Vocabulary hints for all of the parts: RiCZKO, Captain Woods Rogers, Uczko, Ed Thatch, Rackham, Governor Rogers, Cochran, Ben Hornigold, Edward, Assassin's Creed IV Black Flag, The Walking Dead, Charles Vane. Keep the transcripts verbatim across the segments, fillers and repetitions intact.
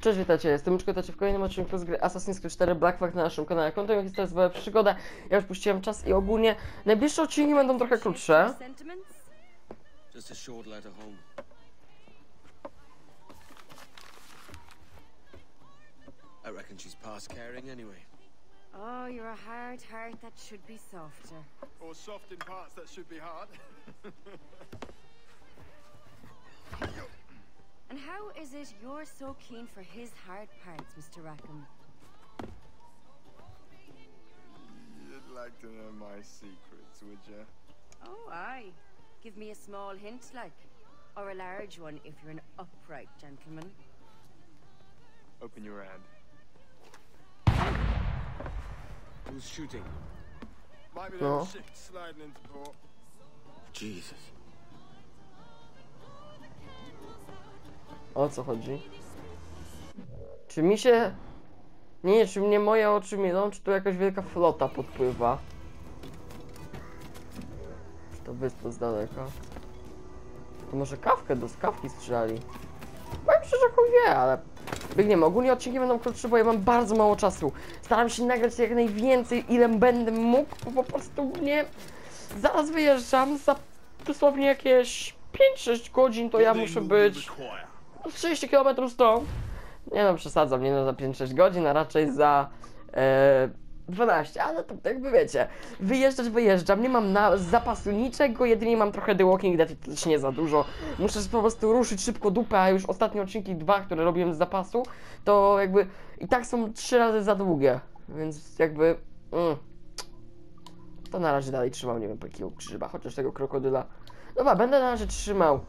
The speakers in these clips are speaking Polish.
Cześć, witajcie, jestem Uczko, witajcie w kolejnym odcinku z gry Assassin's Creed cztery Black Flag na naszym kanale. Kontynuuję historię z moją przygoda. Ja już puściłem czas i ogólnie najbliższe odcinki będą trochę krótsze. Oh, you're a hard heart that should be softer. Or soft in parts that should be hard. And how is it you're so keen for his hard parts, Mister Rackham? You'd like to know my secrets, would you? Oh, aye. Give me a small hint, like. Or a large one, if you're an upright gentleman. Open your hand. Who's shooting? Might be that shit sliding into port. Jesus. O co chodzi? Czy mi się... Nie, nie, czy mnie moje oczy mylą, czy tu jakaś wielka flota podpływa? Czy to wyspa z daleka? To może kawkę, do skawki strzelali? Powiem szczerze, że chuj wie, ale... Biegniemy. Ogólnie odcinki będą krótsze, bo ja mam bardzo mało czasu. Staram się nagrać jak najwięcej, ile będę mógł, bo po prostu nie... Zaraz wyjeżdżam, za dosłownie jakieś pięć sześć godzin, to ja muszę być... trzydzieści kilometrów stąd. Nie no, przesadzam, nie no, za pięć sześć godzin, a raczej za e, dwanaście, ale to jakby wiecie, wyjeżdżać wyjeżdżam, nie mam na zapasu niczego, jedynie mam trochę The Walking Dead i to też nie za dużo. Muszę po prostu ruszyć szybko dupę, a już ostatnie odcinki dwa, które robiłem z zapasu, to jakby i tak są trzy razy za długie, więc jakby mm, to na razie dalej trzymam, nie wiem, jakiego grzyba, chociaż tego krokodyla. Dobra, będę na razie trzymał.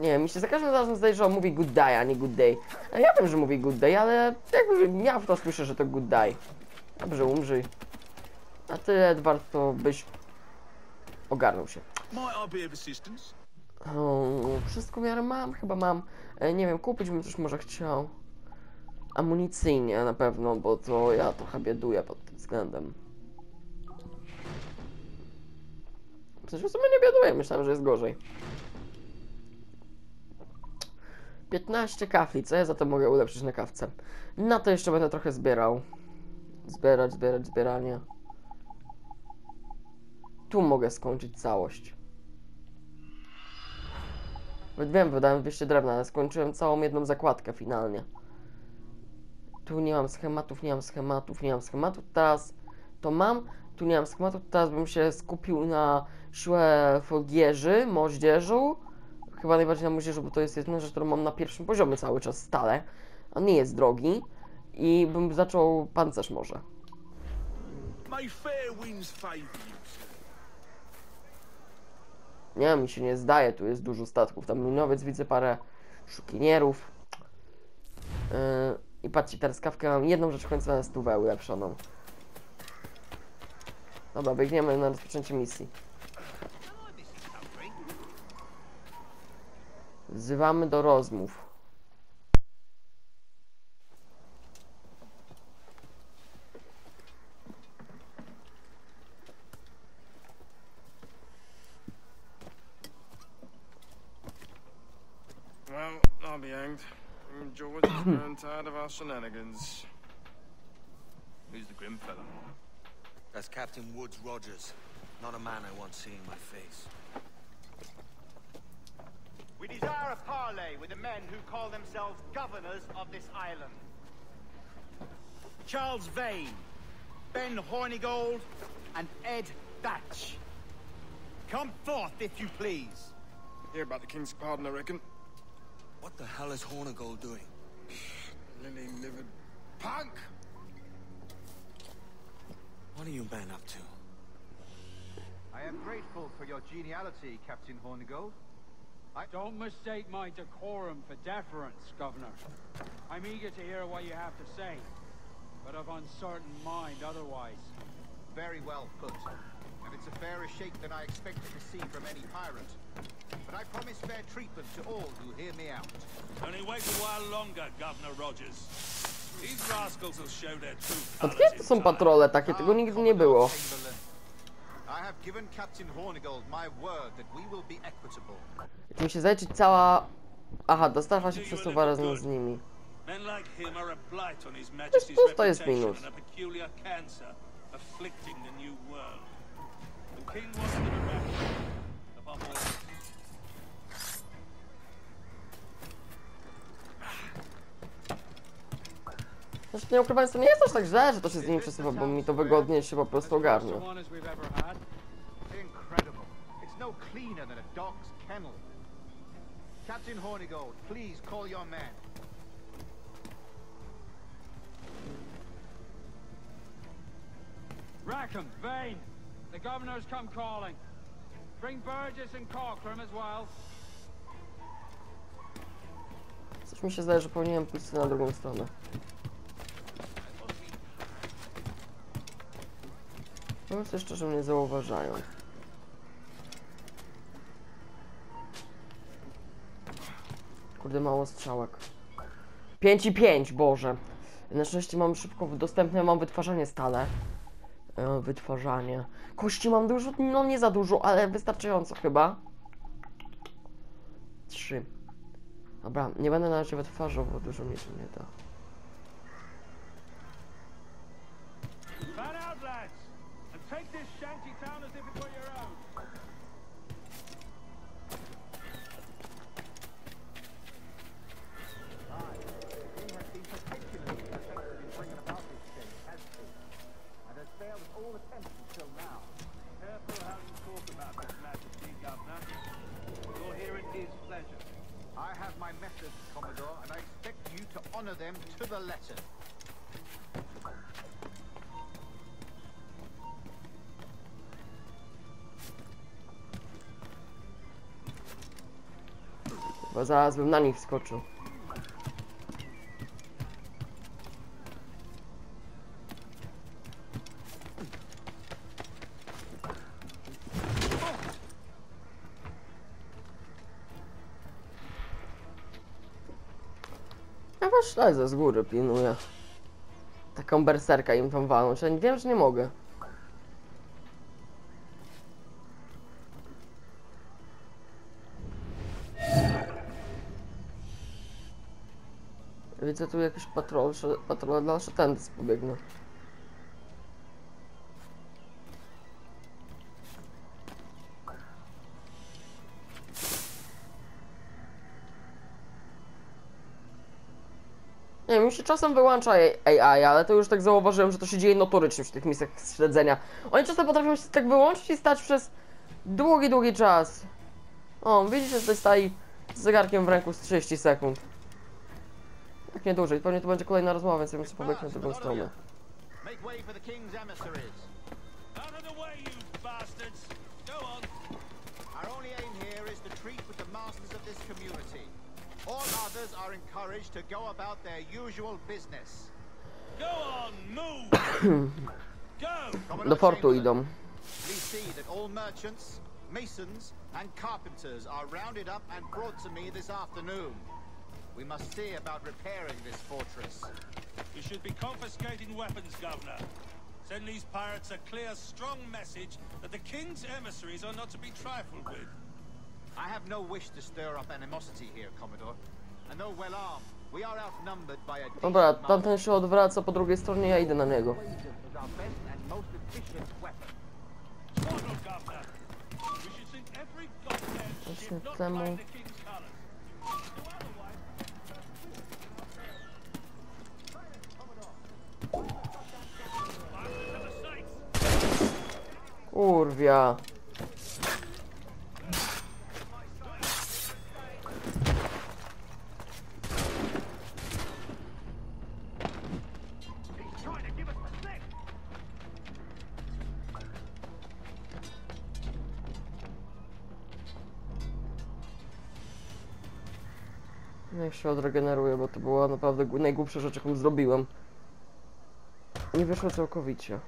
Nie, mi się za każdym razem zdaje, że on mówi good day, a nie good day. Ja wiem, że mówi good day, ale jakby ja w to słyszę, że to good day. Dobrze, umrzyj. A ty, Edward, to byś ogarnął się. O, wszystko w miarę mam, chyba mam. Nie wiem, kupić bym coś może chciał. Amunicyjnie na pewno, bo to ja trochę bieduję pod tym względem. Przecież w sumie nie biaduję, myślałem, że jest gorzej. piętnaście kafli, co ja za to mogę ulepszyć na kawce? Na to jeszcze będę trochę zbierał. Zbierać, zbierać, zbieranie. Tu mogę skończyć całość. Wiem, wydałem dwieście drewna, ale skończyłem całą jedną zakładkę finalnie. Tu nie mam schematów, nie mam schematów, nie mam schematów. Teraz to mam. Tu nie mam schematu, teraz bym się skupił na siłę fogierzy, moździerzu. Chyba najbardziej na moździerzu, bo to jest jedna rzecz, którą mam na pierwszym poziomie cały czas stale. On nie jest drogi. I bym zaczął pancerz może. Nie, mi się nie zdaje, tu jest dużo statków. Tam minowiec, widzę parę szukinierów. Yy, I patrzcie, teraz kawkę mam jedną rzecz w końcu na stówę ulepszoną. Dobra, biegniemy na rozpoczęcie misji. Wzywamy do rozmów. Well, I'll be hanged. George is grown tired of our shenanigans. Who's the grim fella? That's Captain Woods Rogers. Not a man I want seeing my face. We desire a parley with the men who call themselves governors of this island. Charles Vane, Ben Hornigold, and Ed Thatch. Come forth, if you please. Hear about the King's pardon, I reckon. What the hell is Hornigold doing? Lily-livered punk! What are you men up to? I am grateful for your geniality, Captain Hornigold. I don't mistake my decorum for deference, Governor. I'm eager to hear what you have to say, but of uncertain mind otherwise. Very well put. And it's a fairer shake than I expected to see from any pirate. But I promise fair treatment to all who hear me out. Only wait a while longer, Governor Rogers. Od kiedy to są patrole takie? Tego nigdy nie było. I have given Captain Hornigold my word that we will be equitable. Jak mi się zdaje, czy cała... Aha, dostawa się przesuwa razem z nimi. Plus to jest minus. Zresztą nie ukrywając, to nie jest aż tak źle, że to się z nimi przesuwa, bo mi to wygodnie się po prostu ogarnie. Captain Hornigold, please call your man. Rackham, Vane, the governor's come calling. Bring Burgess and Cochran as well. Coś mi się zdaje, że powinienem pójść na drugą stronę. No coś szczerze mnie zauważają. Kurde, mało strzałek. pięć i pięć, Boże. Na szczęście mam szybko dostępne, mam wytwarzanie stale. E, wytwarzanie. Kości mam dużo, no nie za dużo, ale wystarczająco chyba. trzy. Dobra, nie będę na razie wytwarzał, bo dużo mnie tu nie da. Bo zaraz bym na nich wskoczył. Ja was śledzę z góry, pilnuję. Taką berserka im tam walnąć, ja nie wiem, że nie mogę. Widzę tu jakiś patrol, patrol dalsze tędy pobiegnę. Nie wiem, mi się czasem wyłącza A I, ale to już tak zauważyłem, że to się dzieje notorycznie w tych misjach śledzenia. Oni czasem potrafią się tak wyłączyć i stać przez długi, długi czas. O, widzicie, że tutaj stali z zegarkiem w ręku z trzydzieści sekund. Tak nie dłużej, pewnie to będzie kolejna rozmowa, więc ja muszę pobiegać na drugą stronę. Do portu idą. We must see about repairing this fortress. We should be confiscating weapons, Governor. Send these pirates a clear, strong message that the King's emissaries are not to be trifled with. I have no wish to stir up animosity here, Commodore. And though well armed, we are outnumbered by a... Dobra, tamten się odwraca po drugiej stronie, ja idę na niego. Kurwa. Niech się odregeneruje, bo to była naprawdę najgłupsza rzecz, jaką zrobiłem. Nie wyszło całkowicie.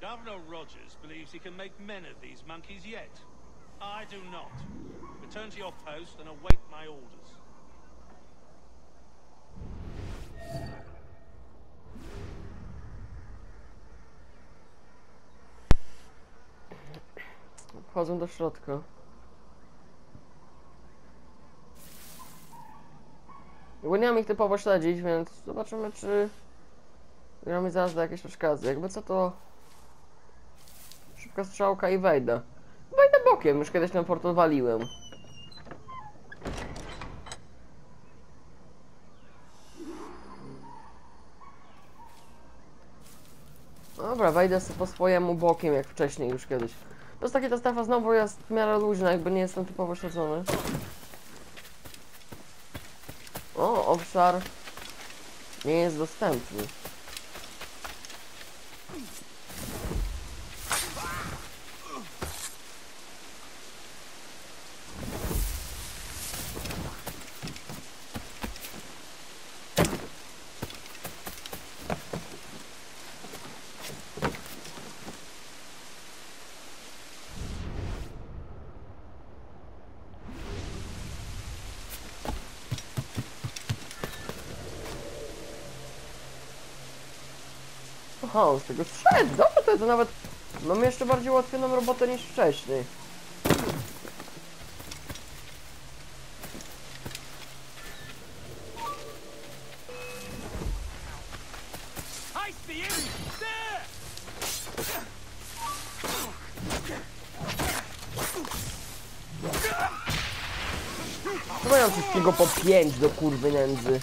Governor Rogers believes we can make men of these monkeys yet. I do not. Return to your post and await my orders. Wchodzę do środka. Bo nie mam ich typowo śledzić, więc zobaczymy, czy ja mi zaraz da jakieś przeszkody. Jakby co, to szybka strzałka i wejdę. Wejdę bokiem, już kiedyś na port waliłem. Dobra, wejdę sobie po swojemu bokiem, jak wcześniej już kiedyś. To jest takie, ta strefa znowu jest w miarę luźna, jakby nie jestem typowo śledzony. O, obszar nie jest dostępny. Aha, z tego strzec! Dobrze, to jest, to nawet mam jeszcze bardziej ułatwioną robotę niż wcześniej. Co mają wszystkiego po pięć do kurwy nędzy?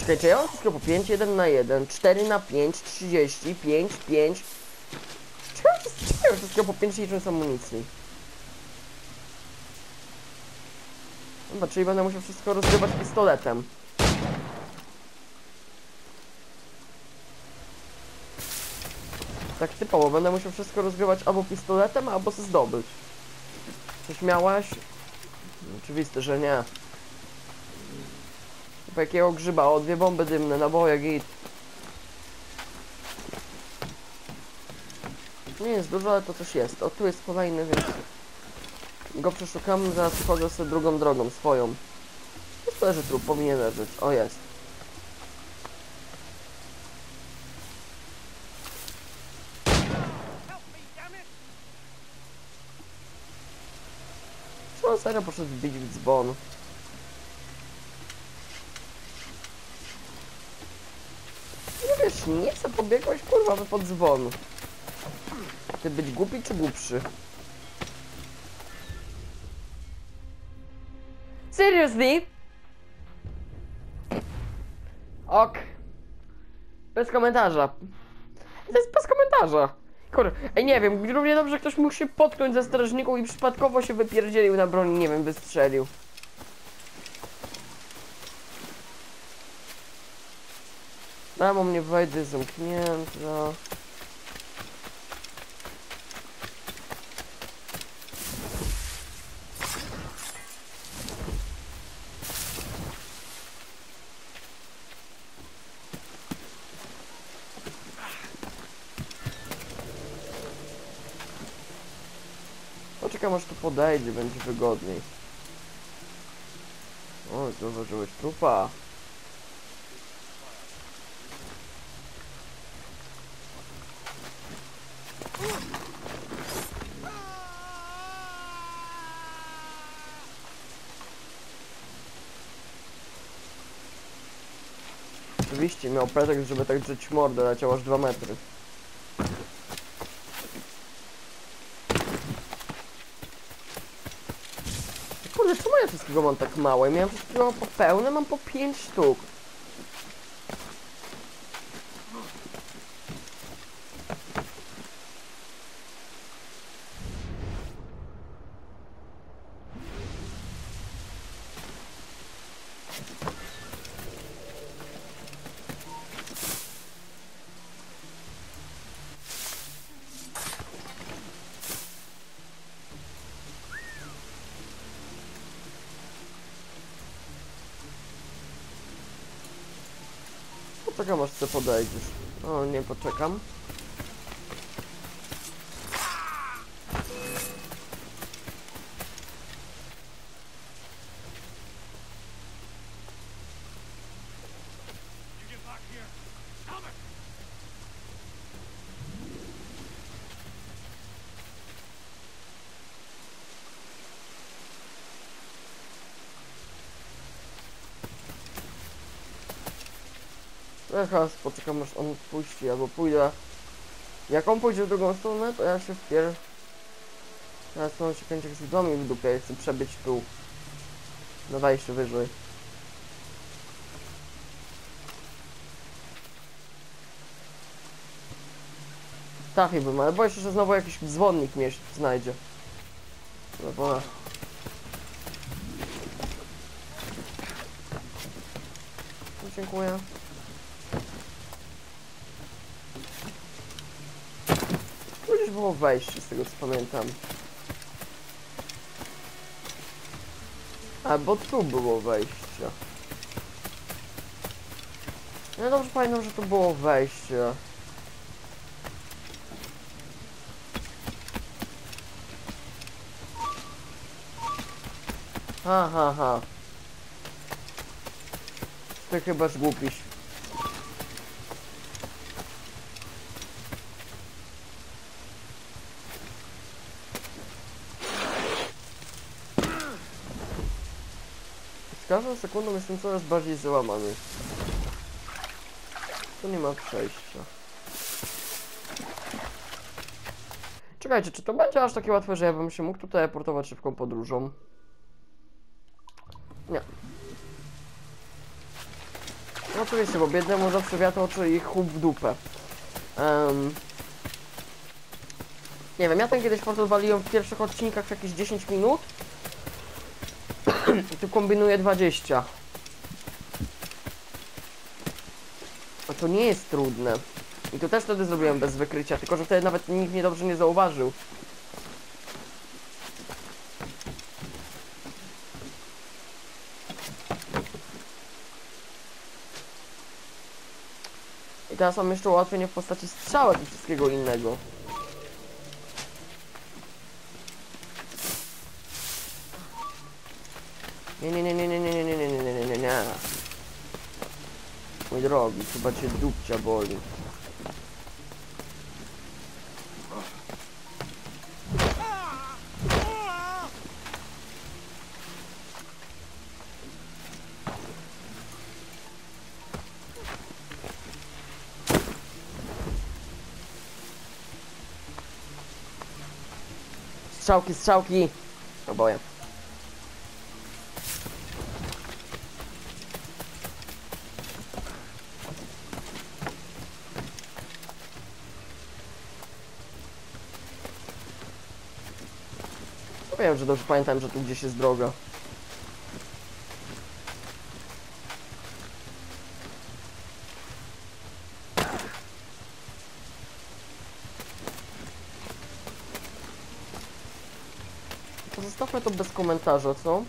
Czekaj, czy ja mam wszystko po pięć, jeden na jeden, cztery na pięć, trzydzieści, pięć, pięć. Czekaj, czekaj, wszystko po pięć liczą z amunicji. Dobra, czyli będę musiał wszystko rozgrywać pistoletem. Tak typowo, będę musiał wszystko rozgrywać albo pistoletem, albo se zdobyć. Coś miałaś? Oczywiście, że nie. Jakiego grzyba? O, dwie bomby dymne, naboje, git. Nie jest dużo, ale to coś jest. O, tu jest kolejny, więc go przeszukam, zaraz wchodzę sobie drugą drogą, swoją. Jest, leży trup, powinien leżeć. O, jest. Co on serio poszedł bić w dzbon? Nie chcę, pobiegłeś kurwa pod dzwon. Ty być głupi czy głupszy? Seriously? Ok. Bez komentarza. To jest bez komentarza. Kurwa, ej, nie wiem, równie dobrze ktoś mógł się potknąć ze strażniką i przypadkowo się wypierdzielił na broni, nie wiem, wystrzelił. Tam u mnie wejdę zamknięta. Poczekam, aż tu podejdzie, będzie wygodniej. O, zauważyłeś trupa. Oczywiście miał pretekst, żeby tak drzeć mordę, leciał aż dwa metry. Kurde, czemu ja wszystkiego mam tak małe? Miałem wszystkiego po pełne, mam po pięć sztuk. Czekam, aż co podejdziesz. O, nie poczekam. Teraz poczekam, aż on puści, albo pójdę. Jak on pójdzie w drugą stronę, to ja się wpier... Teraz on się kręci z domu w dupie, ja chcę przebyć tu. No daj się wyżej. Trafiłbym, ale boję się, że znowu jakiś dzwonnik mnie znajdzie. No bo... No, dziękuję. Było wejście, z tego co pamiętam. A, bo tu było wejście. Ja dobrze pamiętam, że tu było wejście. Ha, ha, ha. Ty chyba zgłupisz. Z każdą sekundą jestem coraz bardziej załamany. Tu nie ma przejścia. Czekajcie, czy to będzie aż takie łatwe, że ja bym się mógł tutaj teleportować szybką podróżą? Nie. No oczywiście, bo biednemu zawsze wiatr oczy i chłop w dupę. Um, nie wiem, ja ten kiedyś portal waliłem w pierwszych odcinkach jakieś dziesięć minut. I tu kombinuję dwadzieścia. A to nie jest trudne. I to też wtedy zrobiłem bez wykrycia, tylko że wtedy nawet nikt mnie dobrze nie zauważył. I teraz mam jeszcze ułatwienie w postaci strzałek i wszystkiego innego. Nie, nie, nie, nie, nie, nie, nie, nie, nie, nie, nie, nie. Mój drogi, chyba cię dupcia boli. Strzałki, strzałki! Oboje. Wiem, że dobrze pamiętam, że tu gdzieś jest droga. Pozostawmy to bez komentarza, co?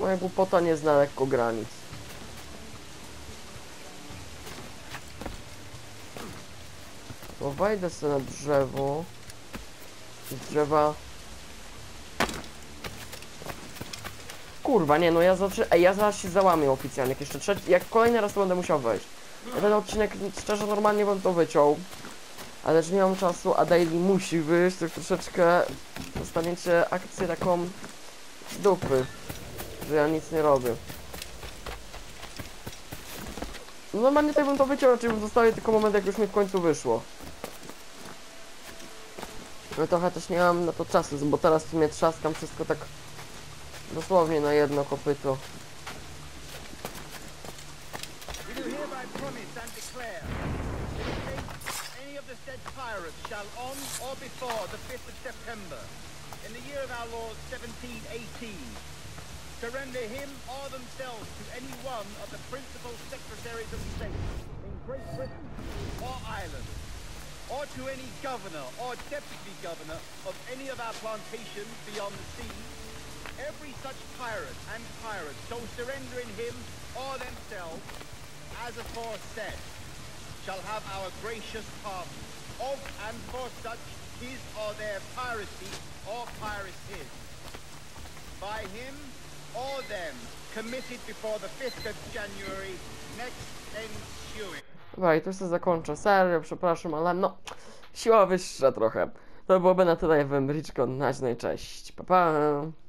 Moja głupota nie zna lekko granic. To wejdę sobie na drzewo. Z drzewa. Kurwa, nie no, ja zawsze, ej, ja zaraz się załamię oficjalnie, jak jeszcze trzeci, jak kolejny raz to będę musiał wejść. Ja ten odcinek, szczerze, normalnie bym to wyciął, ale że nie mam czasu, a daily musi wyjść, tak troszeczkę dostaniecie akcję taką z dupy, że ja nic nie robię. No normalnie tak bym to wyciął, raczej bym zostawił tylko moment, jak już mi w końcu wyszło. No trochę też nie mam na to czasu, bo teraz w sumie trzaskam wszystko tak dosłownie na jedno kopyto. Or to any governor or deputy governor of any of our plantations beyond the sea, every such pirate and pirate shall surrender in him or themselves as aforesaid. shall have our gracious pardon. Of and for such, his or their piracy, or piracies. By him, or them, committed before the fifth of January, next ensuing. Dobra, i tu się zakończę serię, przepraszam, ale no, siła wyższa trochę. To byłoby na tyle, ja byłem RiCZKO, na cześć, pa pa!